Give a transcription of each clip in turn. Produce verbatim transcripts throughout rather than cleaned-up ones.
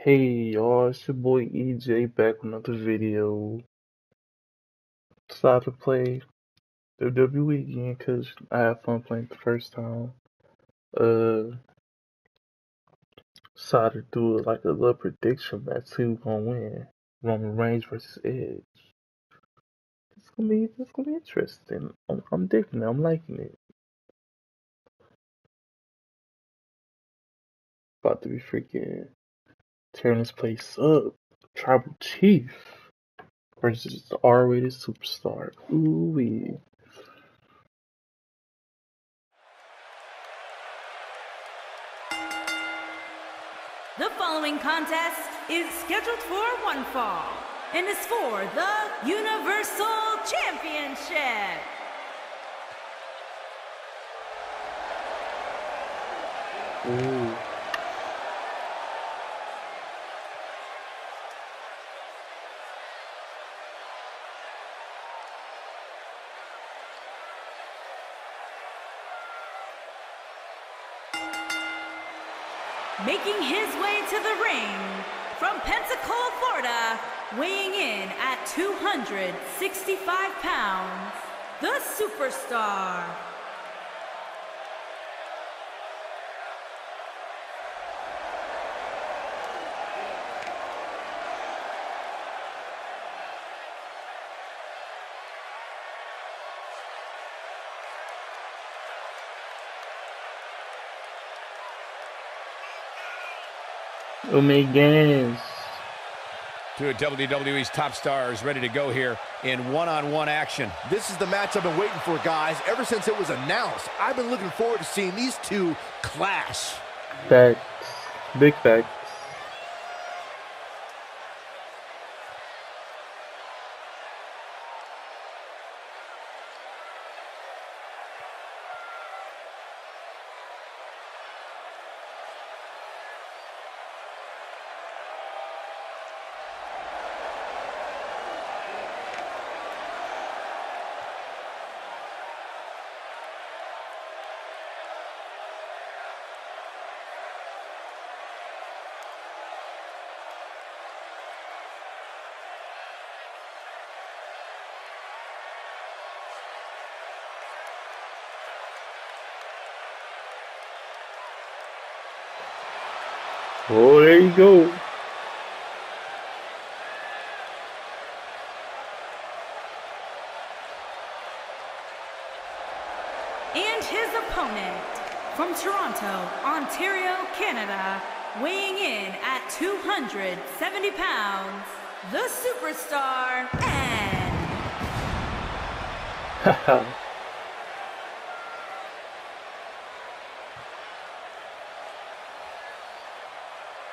Hey y'all, it's your boy E J back with another video. Decided to play W W E again because I had fun playing the first time. Uh, decided to do it like a little prediction match. See who's gonna win? Roman Reigns versus Edge. It's gonna be, it's gonna be interesting. I'm, I'm digging it. I'm liking it. About to be freaking tearing this place up. Tribal Chief versus the R-rated superstar. Ooh wee. The following contest is scheduled for one fall and is for the Universal Championship. Ooh. Making his way to the ring from Pensacola, Florida, weighing in at two hundred sixty-five pounds, the superstar. Oh my goodness. Two of W W E's top stars ready to go here in one-on-one action. This is the match I've been waiting for, guys. Ever since it was announced, I've been looking forward to seeing these two clash. Facts. Big facts. Oh, there you go. And his opponent from Toronto, Ontario, Canada, weighing in at two hundred seventy pounds, the superstar, Edge.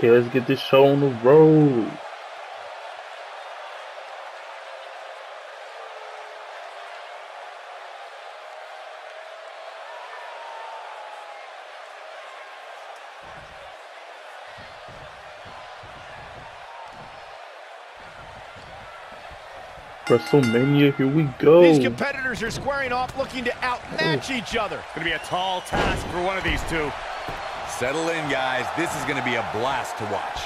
Okay, let's get this show on the road. WrestleMania, here we go. These competitors are squaring off, looking to outmatch oh. each other. It's gonna be a tall task for one of these two. Settle in, guys. This is going to be a blast to watch.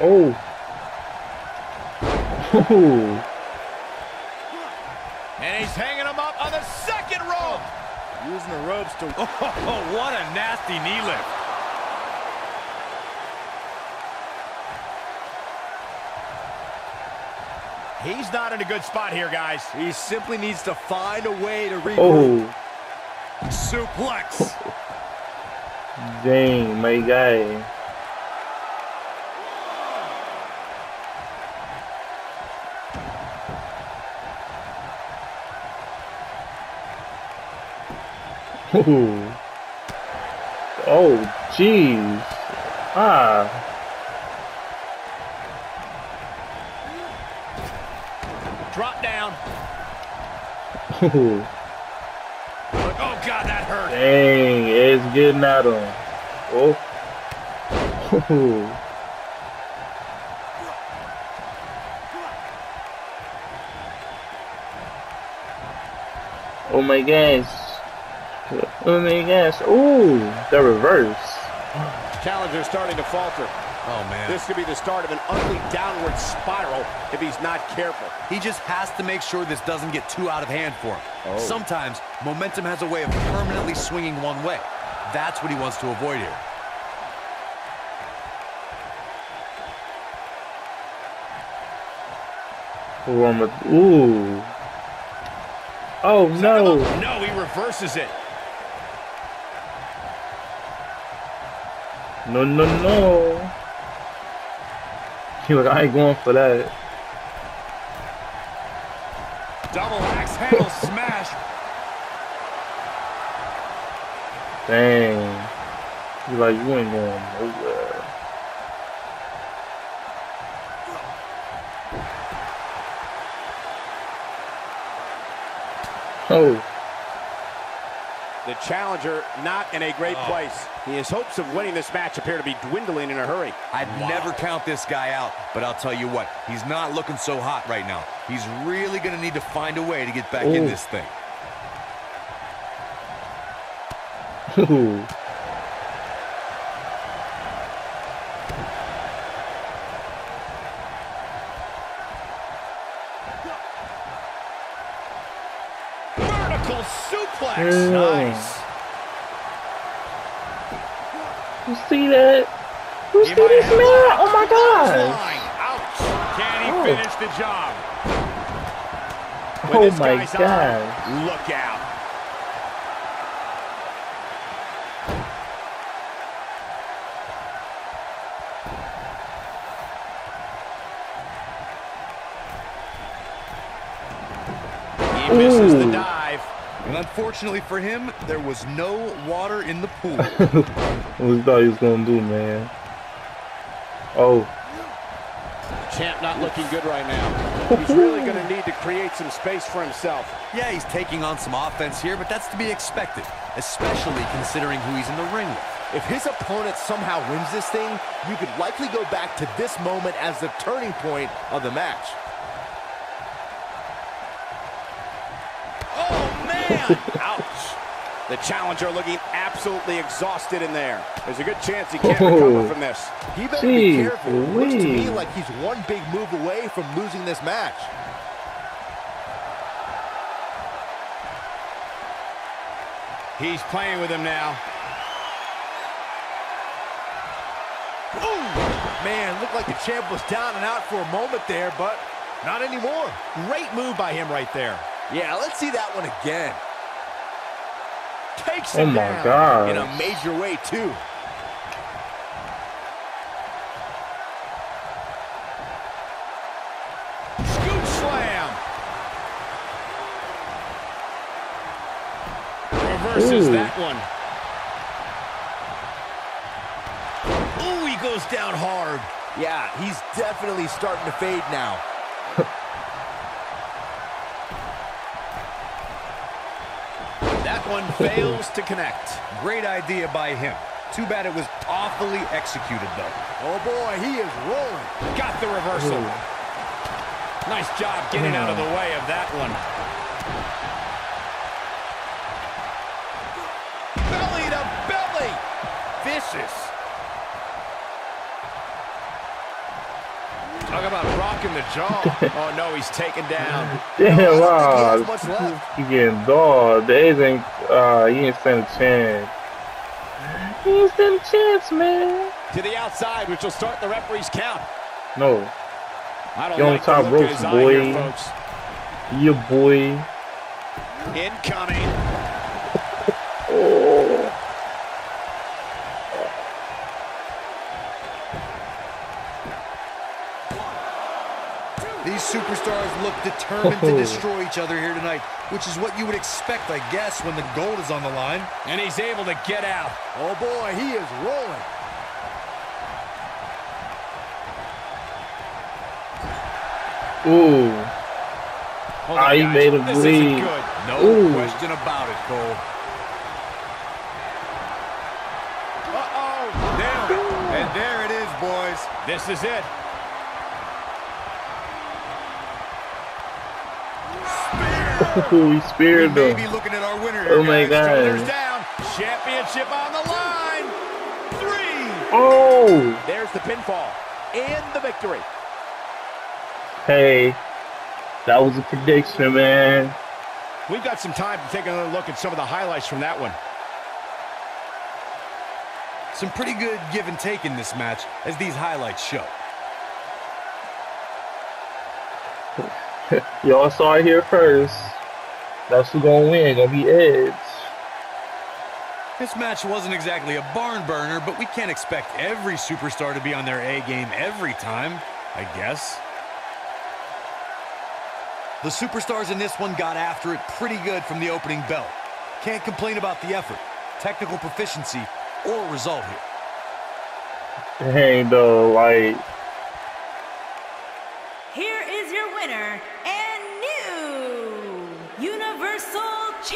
Oh. Oh. And he's hanging him up on the second rope. Using the ropes to... Oh, what a nasty knee lift. He's not in a good spot here, guys. He simply needs to find a way to regroup. Oh. Suplex. Dang, my guy. Ooh. Oh, jeez. Ah. Drop down. Ooh. Oh, God, that hurt. Dang, it's getting at him. Oh. Ooh. Oh, my gosh. Oh, my gosh. Ooh, the reverse. Challenger's starting to falter. Oh, man. This could be the start of an ugly downward spiral if he's not careful. He just has to make sure this doesn't get too out of hand for him. Oh. Sometimes momentum has a way of permanently swinging one way. That's what he wants to avoid here. Ooh. Oh, no. No, he reverses it. No, no, no. He was, I ain't going for that. Double axe handle smash. Dang. You like, you ain't going nowhere. Oh. The challenger not in a great oh. place. His hopes of winning this match appear to be dwindling in a hurry. I'd wow. never count this guy out, but I'll tell you what, he's not looking so hot right now. He's really going to need to find a way to get back Ooh. in this thing. Ooh. Suplex. Nice. You see that? You see this man? Oh my God! Ouch! Can he finish the job? Oh my God! Look out! He misses the dive. And unfortunately for him, there was no water in the pool. What he thought he was gonna do, man? Oh. Champ not looking good right now. He's really gonna need to create some space for himself. Yeah, he's taking on some offense here, but that's to be expected, especially considering who he's in the ring with. If his opponent somehow wins this thing, you could likely go back to this moment as the turning point of the match. Ouch! The challenger looking absolutely exhausted in there. There's a good chance he can't recover oh, from this. He better be careful. It looks to me like he's one big move away from losing this match. He's playing with him now. Oh man, looked like the champ was down and out for a moment there, but not anymore. Great move by him right there. Yeah, let's see that one again. Takes him down God. in a major way, too. Scoop slam. Reverses Ooh. that one. Ooh, he goes down hard. Yeah, he's definitely starting to fade now. One fails to connect. Great idea by him. Too bad it was awfully executed, though. Oh, boy, he is rolling. Got the reversal. Ooh. Nice job getting yeah. out of the way of that one. Belly to belly. Vicious. Talk about rocking the jaw. Oh, no, he's taken down. Damn, wow. He getting dog. They ain't, uh, he ain't stand a chance. He ain't stand a chance, man. To the outside, which will start the referee's count. No. I don't You're like on top ropes, boy. Here, folks. Your boy. Incoming. Oh. These These superstars look determined oh. to destroy each other here tonight, which is what you would expect, I guess, when the gold is on the line. And he's able to get out. Oh, boy, he is rolling. Ooh. Oh, I guys, made him bleed. No Ooh. question about it, Cole. Uh-oh, nailed it. And there it is, boys. This is it. Oh, he speared him. Oh my God. Championship on the line. Three. Oh. There's the pinfall and the victory. Hey, that was a prediction, man. We've got some time to take another look at some of the highlights from that one. Some pretty good give and take in this match, as these highlights show. Y'all saw it here first. That's who's gonna win, gonna be Edge. This match wasn't exactly a barn burner, but we can't expect every superstar to be on their A game every time, I guess. The superstars in this one got after it pretty good from the opening bell. Can't complain about the effort, technical proficiency, or result here. Hey, though, like. Here is your winner.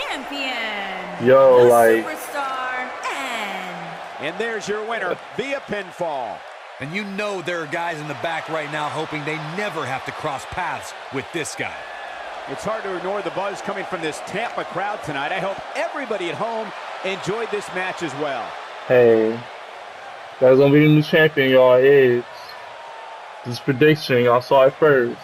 Champion, Yo, like superstar, and and there's your winner via pinfall. And you know there are guys in the back right now hoping they never have to cross paths with this guy. It's hard to ignore the buzz coming from this Tampa crowd tonight. I hope everybody at home enjoyed this match as well. Hey, that's gonna be the new champion, y'all. Is this prediction? Y'all saw it first.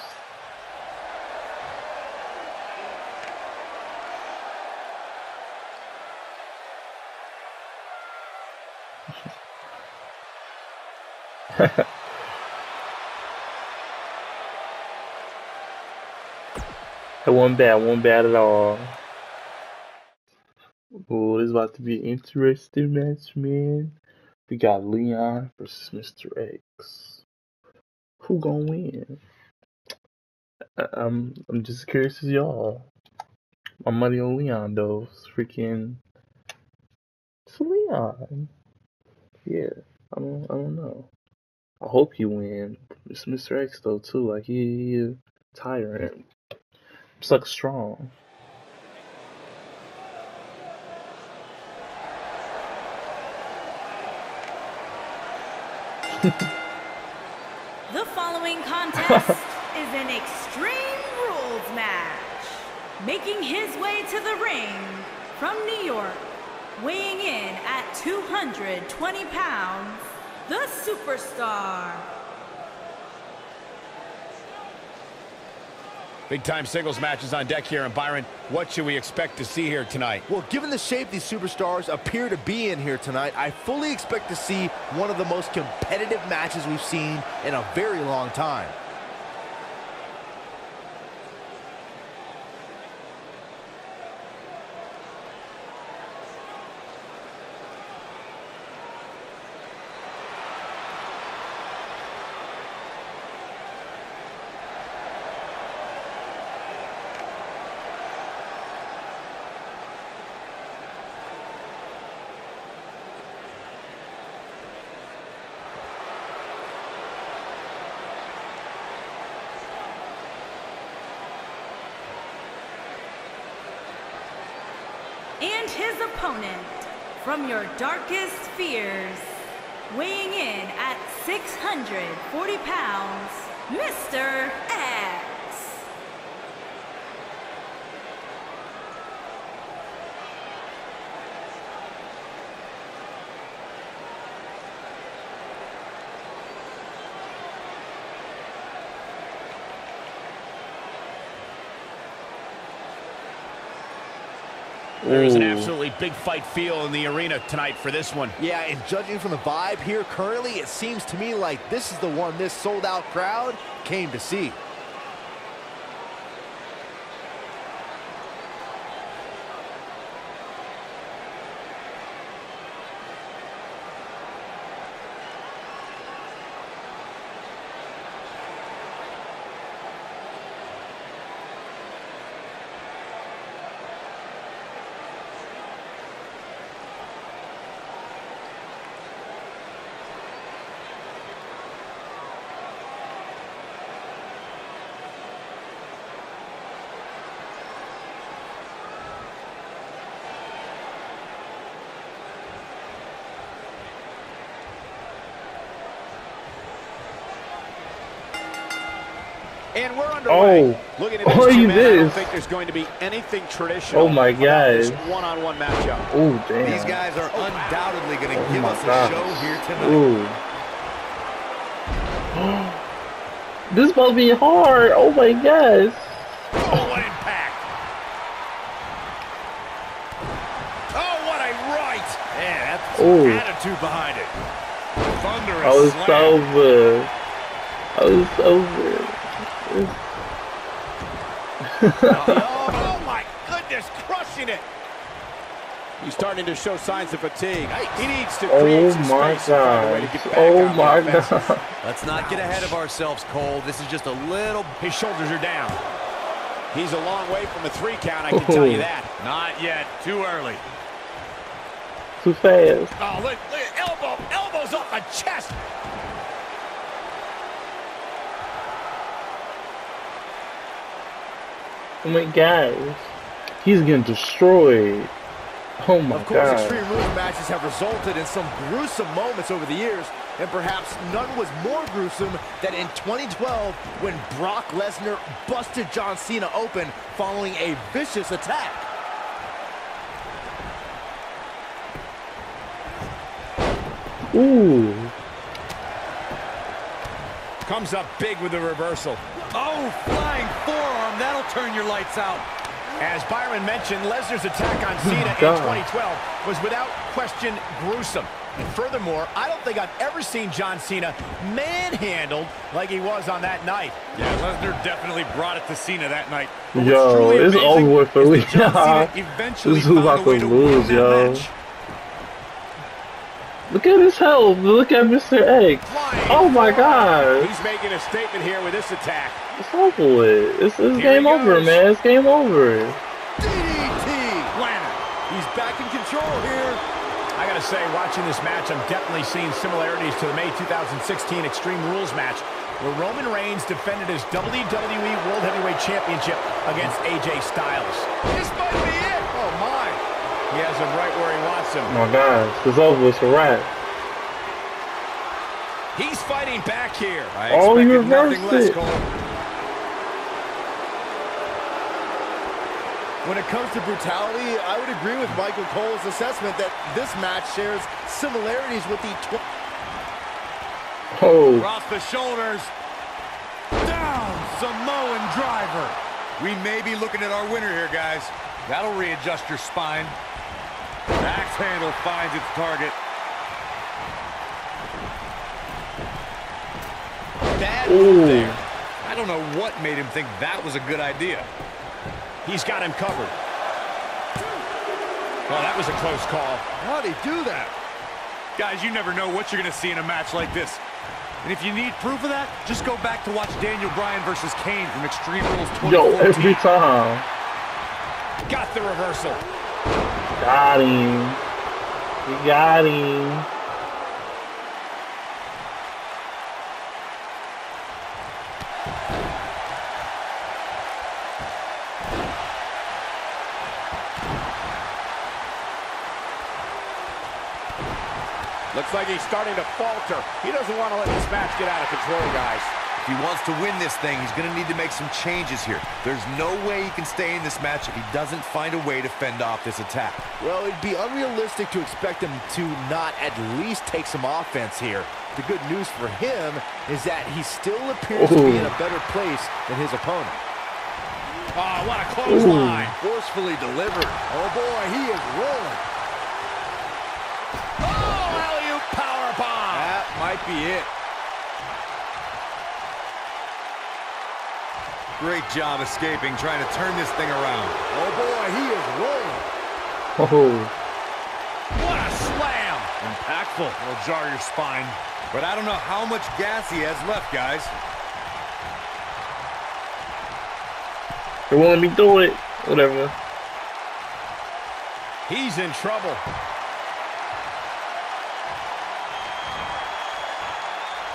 It wasn't bad, wasn't bad at all. Oh, this is about to be an interesting match, man. We got Leon versus Mister X. Who gonna win? I I'm I'm just curious as y'all. My money on Leon though. It's freaking it's Leon. Yeah, I don't I don't know. I hope he wins. It's Mister X though too. Like he, he is tyrant. Sucks strong. The following contest is an Extreme Rules match. Making his way to the ring from New York, weighing in at two hundred twenty pounds. The superstar. Big time singles matches on deck here. And Byron, what should we expect to see here tonight? Well, given the shape these superstars appear to be in here tonight, I fully expect to see one of the most competitive matches we've seen in a very long time. And his opponent, from your darkest fears, weighing in at six hundred forty pounds, Mister X. There's an absolutely big fight feel in the arena tonight for this one. Yeah, and judging from the vibe here currently, it seems to me like this is the one this sold-out crowd came to see. And we're underway. Oh, looking at this, you this? I don't think there's going to be anything traditional. Oh my God! One-on-one matchup. Oh damn! These guys are undoubtedly going to oh give us God. a show here tonight. Ooh. This is supposed to be hard. Oh my gosh! Oh, what impact! Oh, what a right! Yeah, that's Ooh. attitude behind it. Thunderous. I was slam. so good. I was so good. oh, oh my goodness, crushing it. He's starting to show signs of fatigue. He needs to create some space and find a way to get back on the offense. Oh my God. Let's not get ahead of ourselves, Cole. This is just a little. His shoulders are down. He's a long way from a three count, I can Ooh. tell you that. Not yet. Too early. Too fast. Oh, look, look, elbow, elbows off the chest. Oh my gosh, he's getting destroyed. Oh my God. Of course, Extreme Rules matches have resulted in some gruesome moments over the years, and perhaps none was more gruesome than in twenty twelve when Brock Lesnar busted John Cena open following a vicious attack. Ooh. Comes up big with the reversal. Oh, flying forearm. That'll turn your lights out. As Byron mentioned, Lesnar's attack on Cena oh, in twenty twelve was without question gruesome. And furthermore, I don't think I've ever seen John Cena manhandled like he was on that night. Yeah, Lesnar definitely brought it to Cena that night. Yo, it's over with for me. John Cena eventually this is about to lose, yo. Match. Look at his health. Look at Mister X. Oh my God. He's making a statement here with this attack. It's over with. It's, it's game over, man. It's game over. D D T. He's back in control here. I gotta say, watching this match, I'm definitely seeing similarities to the May two thousand sixteen Extreme Rules match, where Roman Reigns defended his W W E World Heavyweight Championship against A J Styles. This might be it. Oh my. He has him right where he wants him. Oh my gosh. It's over. It's a wrap. He's fighting back here. I oh, you reversed it. Cole. When it comes to brutality, I would agree with Michael Cole's assessment that this match shares similarities with the... Oh. Across the shoulders. Down, Samoan driver. We may be looking at our winner here, guys. That'll readjust your spine. Axe handle finds its target. Bad move there. I don't know what made him think that was a good idea. He's got him covered. Oh, that was a close call. How'd he do that? Guys, you never know what you're going to see in a match like this. And if you need proof of that, just go back to watch Daniel Bryan versus Kane from Extreme Rules twenty fourteen. Yo, every time. Got the reversal. Got him. He got him. Looks like he's starting to falter. He doesn't want to let this match get out of control, guys. If he wants to win this thing, he's going to need to make some changes here. There's no way he can stay in this match if he doesn't find a way to fend off this attack. Well, it'd be unrealistic to expect him to not at least take some offense here. The good news for him is that he still appears Ooh. to be in a better place than his opponent. Oh, what a close Ooh. line. Forcefully delivered. Oh, boy, he is rolling. Might be it. Great job escaping, trying to turn this thing around. Oh boy, he is rolling. Oh. What a slam! Impactful. It'll jar your spine. But I don't know how much gas he has left, guys. They won't let me do it. Whatever. He's in trouble.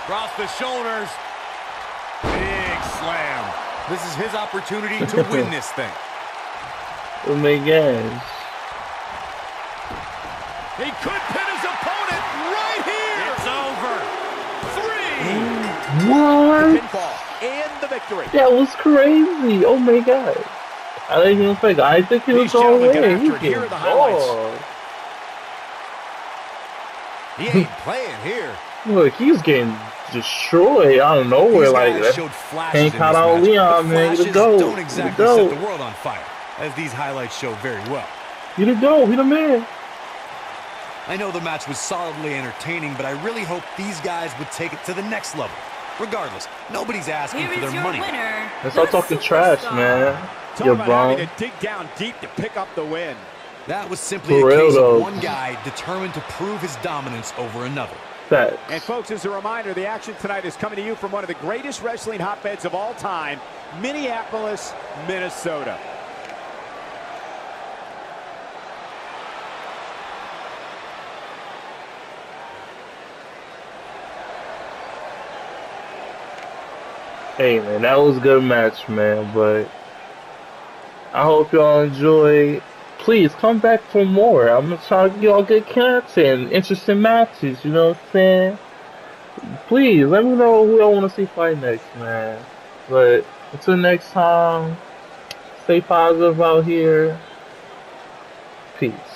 Across the shoulders. Big slam. This is his opportunity to win this thing. Oh my gosh. He could pin his opponent right here. It's over. Three. What? The pinfall and the victory. That was crazy. Oh my god. I didn't even expect that. I think he was all the way. Here are the highlights. Oh. He ain't playing here. Look, he's getting destroyed out of nowhere like that. Can't count out Leon, man. He the GOAT. Don't exactly set the world on fire, as these highlights show very well. He the GOAT. He the man. I know the match was solidly entertaining, but I really hope these guys would take it to the next level. Regardless, nobody's asking for their money. Let's not talk the trash, man. You're wrong. To dig down deep to pick up the win. That was simply a case of one guy determined to prove his dominance over another. That. And folks, as a reminder, the action tonight is coming to you from one of the greatest wrestling hotbeds of all time, Minneapolis, Minnesota. Hey, man, that was a good match, man, but I hope y'all enjoyed. Please come back for more. I'm trying to get all good content, interesting matches, you know what I'm saying? Please let me know who I want to see fight next, man. But until next time, stay positive out here. Peace.